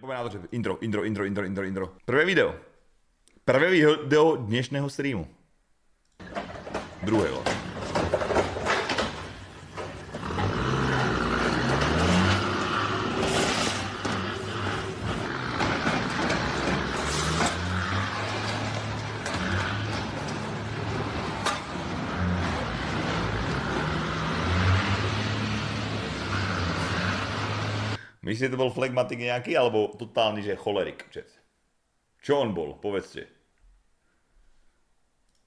Pomená to, že intro. Prvé video dnešného streamu. Druhého. Myslíte, to byl flegmatik nějaký, alebo totální, že cholerik, čet? Čo on byl? Povedzte.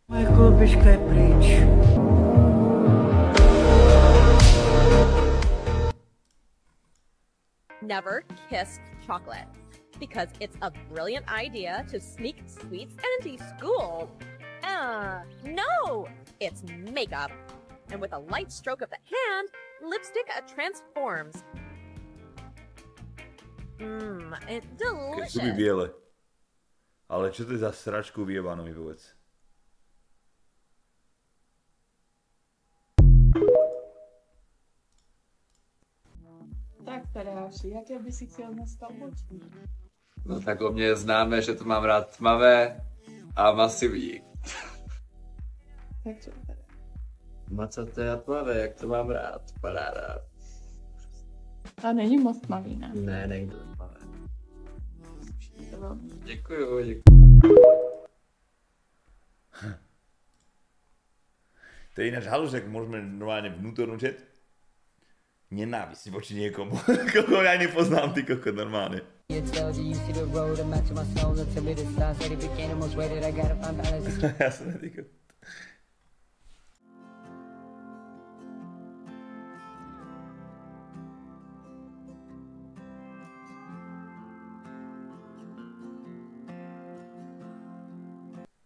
Moje kolbička je pryč. Never kissed chocolate, because it's a brilliant idea to sneak sweets into school. No, it's makeup. And with a light stroke of the hand, lipstick transforms. It's delicious. Zuby běle. Ale čo to je za sračku vyjebáno mi vůbec? Tak Tadáši, jaké by si chtěl dneska počít? No tak o mě známe, že to mám rád tmavé a masivní. Tak co teda? Macaté a tmavé, jak to mám rád, paráda. A není moc tmavý, ne? Ne, nejde tmavé. Děkuju, To je jinak halus, jak můžeme normálně vnútornou čet. Nenávist voči někomu, koho já nepoznám, ty koko, normálně. Jasné, ty koko.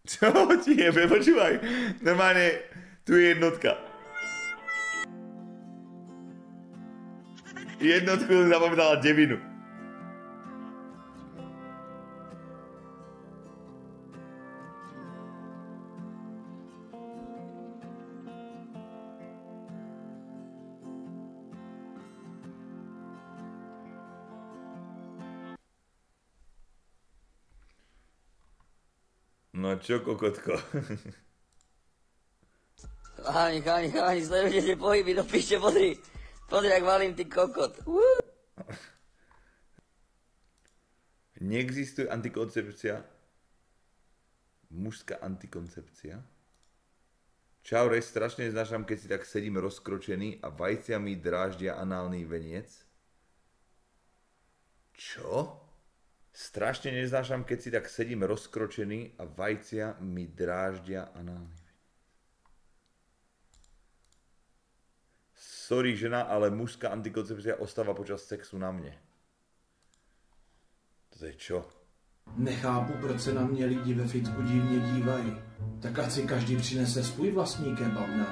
Co ti jebe, počívaj, normálně tu je jednotka. Jednotku zapomínala devinu. No čo, kokotko? Chalani, sledujte tie pohyby, no píšte, podri, jak valím, ty kokot. Neexistuje antikoncepcia? Mužská antikoncepcia? Čau, rej, strašne znašam, keď si tak sedím rozkročený a vajcia mi dráždia análny veniec. Čo? Strašně neznášám, keď si tak sedím rozkročený a vajcia mi dráždia análně. Sorry žena, ale mužská antikoncepcia ostává počas sexu na mě. To je čo? Nechápu, proč se na mě lidi ve fitku divně dívají. Tak ať si každý přinese svůj vlastní kebabna.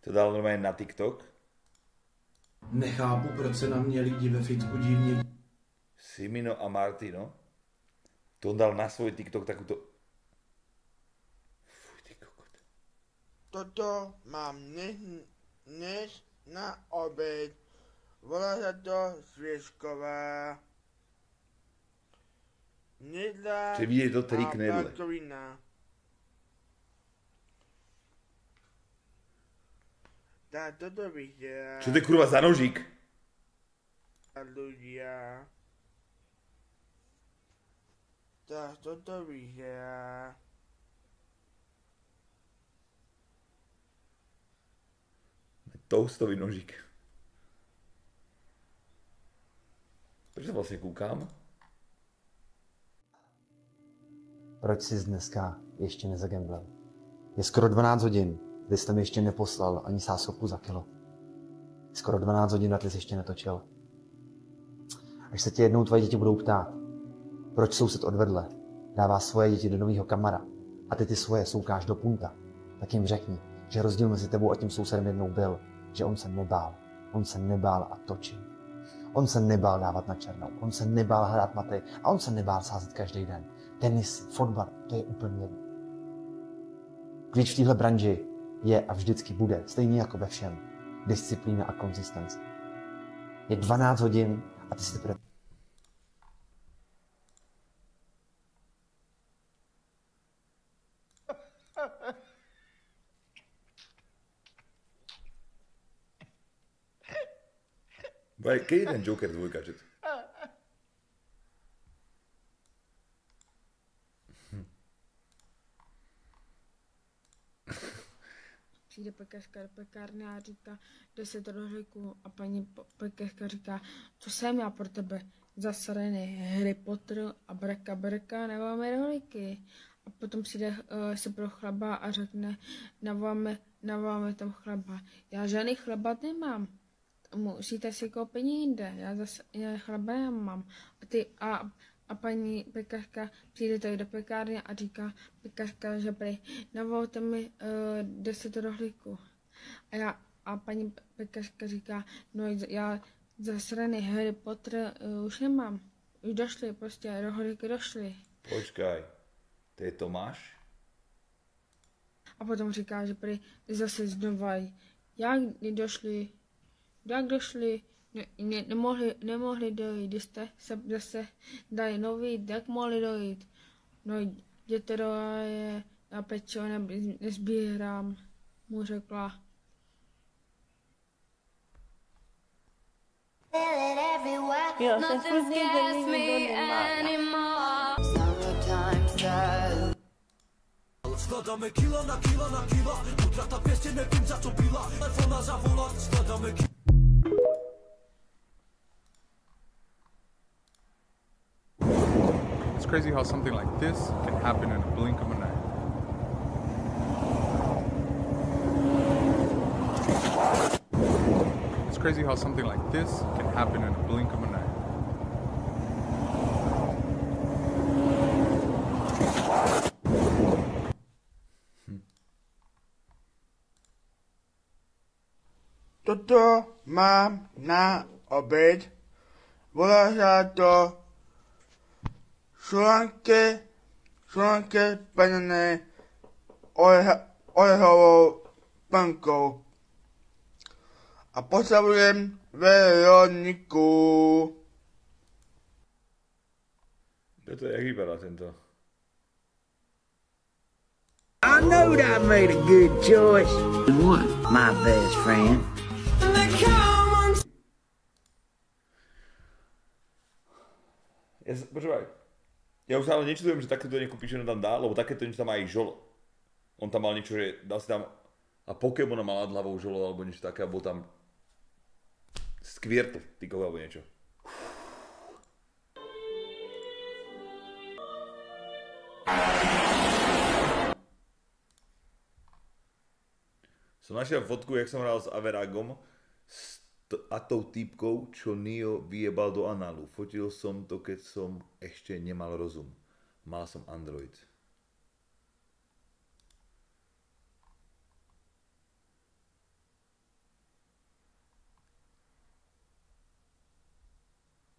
To dal normálně na TikTok? Nechápu, proč se na mě lidi ve fitku divně Simino a Martino, to on dal na svůj TikTok takuto. Fuj, ty kokot. Toto mám dnes na oběd. Volá se to svěžková. Nedla a bakovina. Tak toto bych dělal. Čo to je kurva za nožík? Ludia. Tak toto bych dělal. Toastový nožík. Proč se vlastně koukám? Proč jsi dneska ještě nezagamblil? Je skoro 12 hodin, vy jste mi ještě neposlal ani sásovku za kilo. Skoro 12 hodin a ty jsi ještě netočil. Až se ti jednou tvoje děti budou ptát, proč soused odvedle dává svoje děti do nového kamara a ty svoje soukáš do punta, tak jim řekni, že rozdíl mezi tebou a tím sousedem jednou byl, že on se nebál. On se nebál a točil. On se nebál dávat na černou, on se nebál hrát maty a on se nebál sázet každý den. Tenis, fotbal, to je úplně jedno. Klíč v téhle branži je a vždycky bude, stejně jako ve všem, disciplína a konzistence. Je 12 hodin a ty si teprve... Kiedy ten Joker dwójka czyta? Přijde pekařka do pekárny a říká 10 rohlíků a paní pekařka říká, co jsem já pro tebe, zasraný Harry Potter a brka, nemáme rohlíky. A potom přijde se pro chleba a řekne, naváme tam chleba. Já žádný chleba nemám, musíte si koupit jinde, já chleba nemám. A paní pekařka přijde tady do pekárny a říká pekařka, že prý navolte mi 10 rohlíků. A paní pekařka říká, no já zasraný Harry Potter už nemám. Už došly, prostě rohlíky došly. Počkej, ty to máš? A potom říká, že prý zase znovaj, jak došly? Nemohli dojít, když jste se zase dali nový, jak mohli dojít? No dětero je na pečo, nezbírám, mu řekla. Jo, se smutný, že nikdo nemá. Skladáme kila na kila na kila, utrata pěstě nevím, za co byla, telefona zavolat, skladáme kila. It's crazy how something like this can happen in a blink of an eye. It's crazy how something like this can happen in a blink of an eye. Toto mám na oběd. Volá se to Slanké paněné orehovou pankou a postavujem Veroniku. Toto, jak vypadá tento? I know that I made a good choice. What? My best friend. Počúvaj. Ja už stále nečítujem, že takéto nekúpiš, že tam dá, lebo takéto niečo tam aj žolo. On tam mal niečo, že dal si tam a Pokémona mal nad hlavou žolo, alebo niečo také, a bol tam skviertl, ty koho, alebo niečo. Som našiel fotku, jak som hral s Averagom a tou týpkou, čo Neo vyjebal do análu. Fotil som to, keď som ešte nemal rozum. Mal som Android.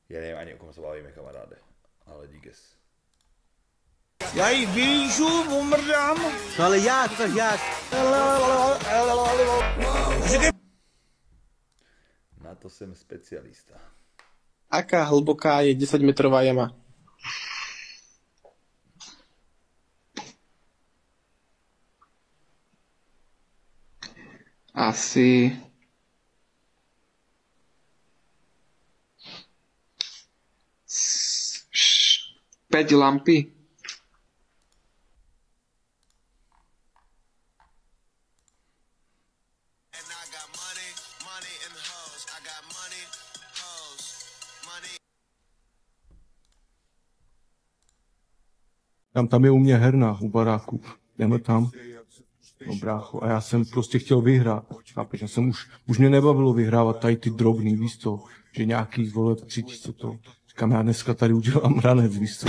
Ja neviem ani, o kom sa bavíme, kamaráde. Ale díkes. Já ji vyjížu, umrdám. Ale jak? Na to jsem specialista. Aká hluboká je 10-metrová jama? Asi... 5 lampy. Tam je u mě herna, u baráku. Jdeme tam, no brácho, a já jsem prostě chtěl vyhrát. Chápeš, já jsem už mě nebavilo vyhrávat tady ty drobný, víš co? Že nějaký vole 3000 to. Říkám, já dneska tady udělám ranec, víš co?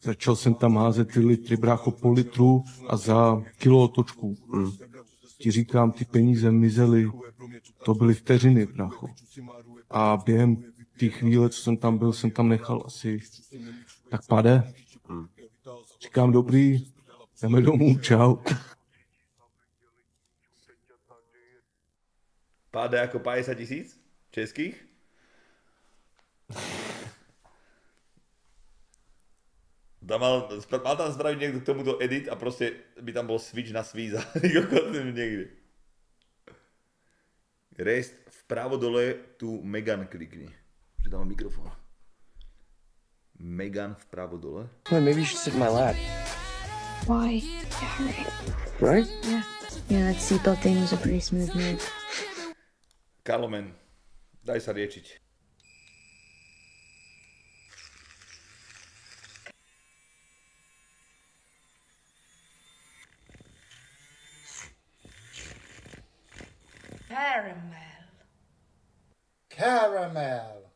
Začal jsem tam házet ty litry, brácho, po litru a za kilo otočku. Ti říkám, ty peníze mizely, to byly vteřiny, brácho. A během té chvíle, co jsem tam byl, jsem tam nechal asi tak pade. Říkám, dobrý, jdeme domů, čau. Páde jako 50 000 českých? Má tam spravit někdo k tomuto edit a prostě by tam byl switch na svíza. Někdy. Rejst, vpravo dole tu Megan klikni. Přidám mikrofon. Megan vpravo dole. Well, maybe you should sit in my lap. Why? Yeah, right? Yeah. Yeah, that seatbelt thing was a pretty smooth move. Carloman, daj sa riečiť. Caramel. Caramel.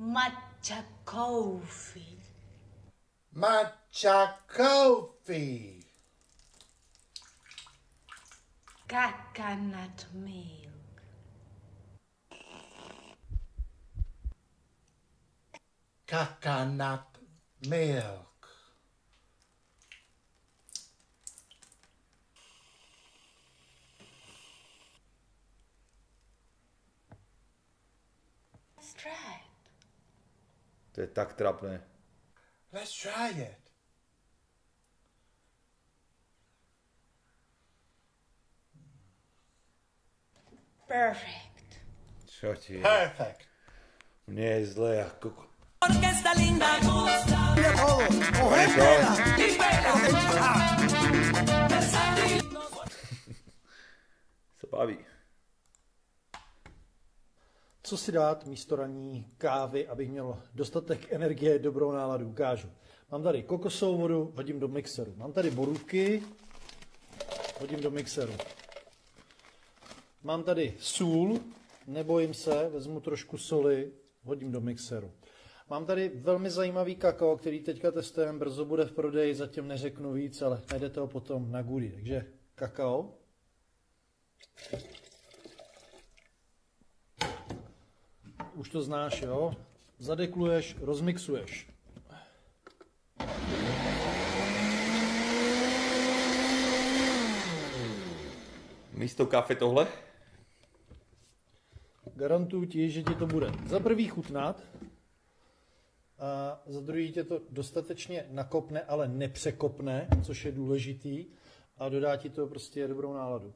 Matcha coffee. Matcha coffee. Coconut milk. Coconut milk. Let's try it. To je tak trapné. Let's try it. Perfect. Čo ti je? Perfect. Mne je zle jak koko. Se baví. Co si dát místo ranní kávy, abych měl dostatek energie, dobrou náladu? Ukážu. Mám tady kokosovou vodu, hodím do mixeru. Mám tady borůvky, hodím do mixeru. Mám tady sůl, nebojím se, vezmu trošku soli, hodím do mixeru. Mám tady velmi zajímavý kakao, který teďka testujeme, brzo bude v prodeji, zatím neřeknu víc, ale najdete ho potom na Goodie. Takže kakao. Už to znáš, jo? Zadekluješ, rozmixuješ. Místo kafe tohle? Garantuju ti, že ti to bude za prvý chutnat a za druhý tě to dostatečně nakopne, ale nepřekopne, což je důležitý, a dodá ti to prostě dobrou náladu.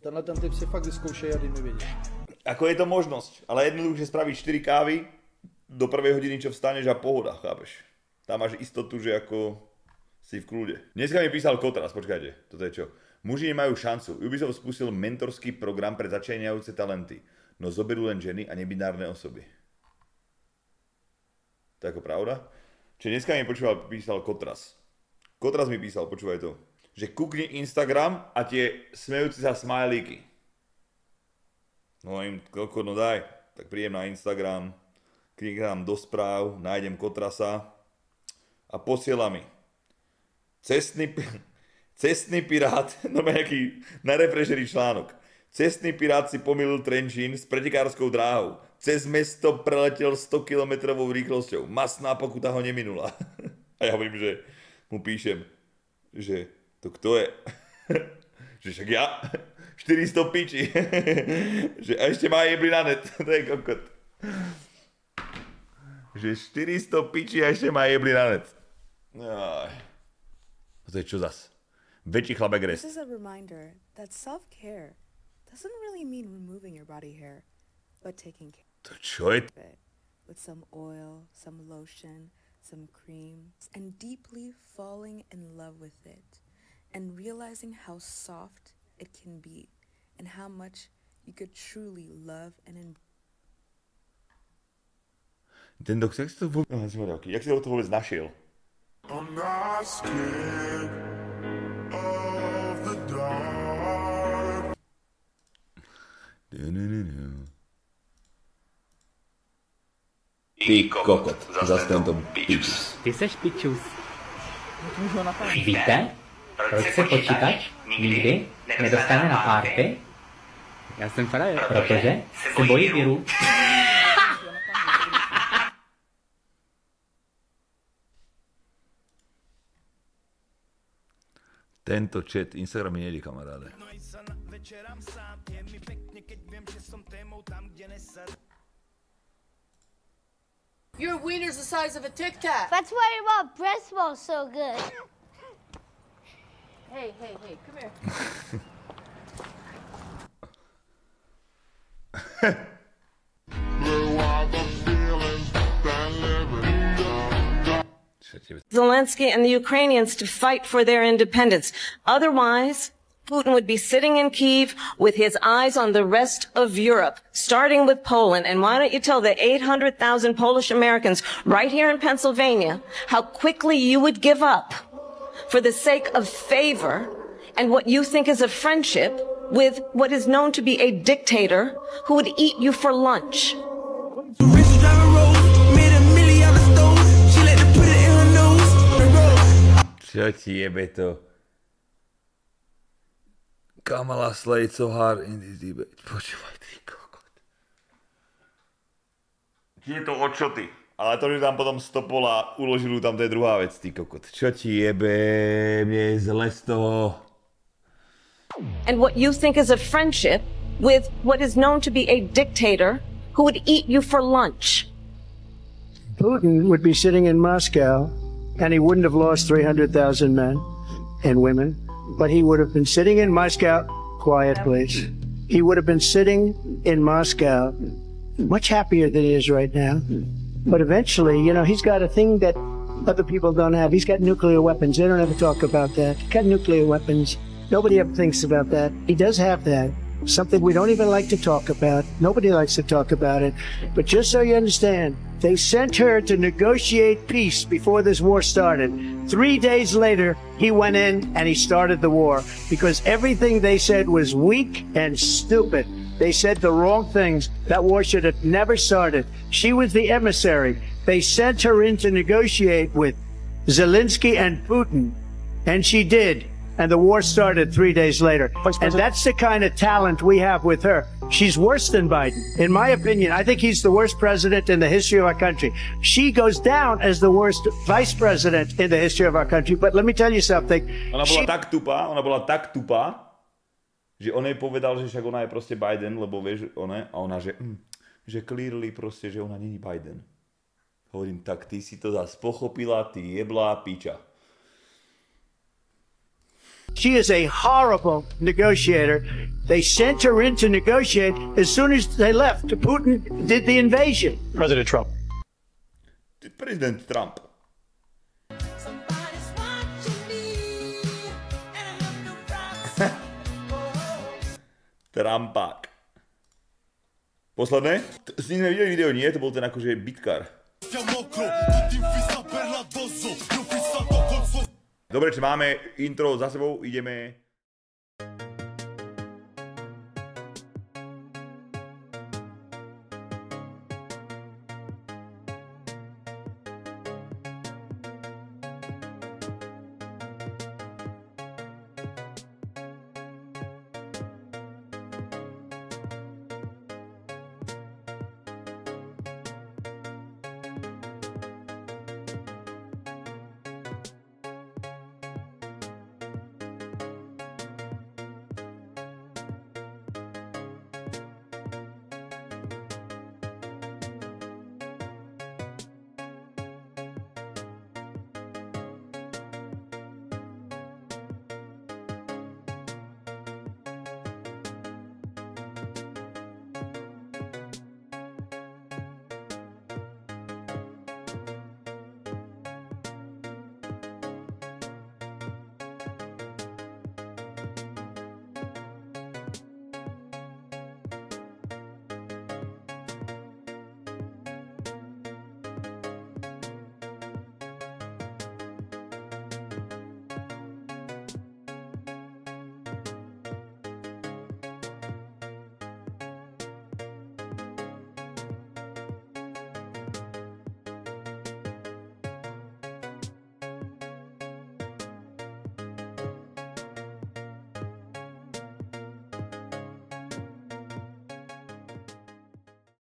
Tenhle ten tip si fakt vyzkoušej a dej mi vědět. Ako je to možnost, ale jednoduše spravíš 4 kávy, do prvé hodiny čo vstaneš a pohoda, chápeš? Tam máš istotu, že jako si v kľude. Dneska mi písal Kotras, počkajte, toto je čo. Muži nemajú šancu, Ubisoft spustil mentorský program pre začínajúce talenty, no zoberú len ženy a nebinárne osoby. To je ako pravda? Čiže dneska mi písal Kotras. Kotras mi písal, počúvaj to. Že kukni Instagram a tie smejúci sa smajlíky. No im koľko, no daj. Tak príjem na Instagram, klikám do správ, nájdem Kotrasa a posiela mi. Cestný pirát, no nejaký na Refresheri článok. Cestný pirát si pomýlil Trenčín s pretekárskou dráhou. Cez mesto preletel 100-kilometrovou rýchlosťou. Masná pokuta ho neminula. A ja hovorím, že mu píšem, že to kto je? Že však ja? 400 piči. Že a ešte má jebli na net. To je kokot. Že 400 piči a ešte má jebli na net. To je čo zas? Väčší chlapek rest. This is a reminder that self-care doesn't really mean removing your body hair, but taking care. To čo je? With some oil, some lotion, some cream and deeply falling in love with it. And realizing how soft it can be and how much you could truly love and enjoy. Ten doktor, jak si to vůbec našel? I'm not scared of the dark. Ty kokot, zas tento pičus. Ty seš pičus. Víte? Proč se počítač nikdy nedostane na párty? Já jsem frajer. Protože se bojí virů. Tento chat Instagram mi nejde, kamaráde. Your wiener's the size of a Tic Tac. That's why your breasts smell so good. Hey, hey, hey, come here. Zelensky and the Ukrainians to fight for their independence. Otherwise, Putin would be sitting in Kyiv with his eyes on the rest of Europe, starting with Poland. And why don't you tell the 800,000 Polish Americans right here in Pennsylvania how quickly you would give up for the sake of favor and what you think is a friendship with what is known to be a dictator who would eat you for lunch. Co ti jebe to? Kamala slayed so hard in this debate. Počívaj, ty kokot. Je to očoty. Ale to, že tam potom stopola uložil, tam to je druhá věc, ty kokot. Čo ti jebe, mě je zle z toho. And what you think is a friendship with what is known to be a dictator who would eat you for lunch. Putin would be sitting in Moscow. And he wouldn't have lost 300,000 men and women, but he would have been sitting in Moscow, quiet place. He would have been sitting in Moscow much happier than he is right now. But eventually, you know, he's got a thing that other people don't have. He's got nuclear weapons. They don't ever talk about that. He's got nuclear weapons. Nobody ever thinks about that. He does have that. Something we don't even like to talk about. Nobody likes to talk about it. But just so you understand, they sent her to negotiate peace before this war started. 3 days later, he went in and he started the war because everything they said was weak and stupid. They said the wrong things. That war should have never started. She was the emissary. They sent her in to negotiate with Zelensky and Putin, and she did. And the war started 3 days later. And that's the kind of talent we have with her. She's worse than Biden. In my opinion, I think he's the worst president in the history of our country. She goes down as the worst vice president in the history of our country. But let me tell you something. Ona bola tak tupá, že on jej povedal, že však ona je proste Biden, lebo vieš, ona že clearly proste, že ona není Biden. Hovorím, tak ty si to zase pochopila, ty jeblá piča. She is a horrible negotiator. They sent her in to negotiate as soon as they left. Putin did the invasion. President Trump. President Trump. Somebody's watching me, and I have no privacy. Trumpák. Posledné? S ním neviděli video, nie? To byl ten akože bitkár. Dobre, čo máme intro za sebou, ideme...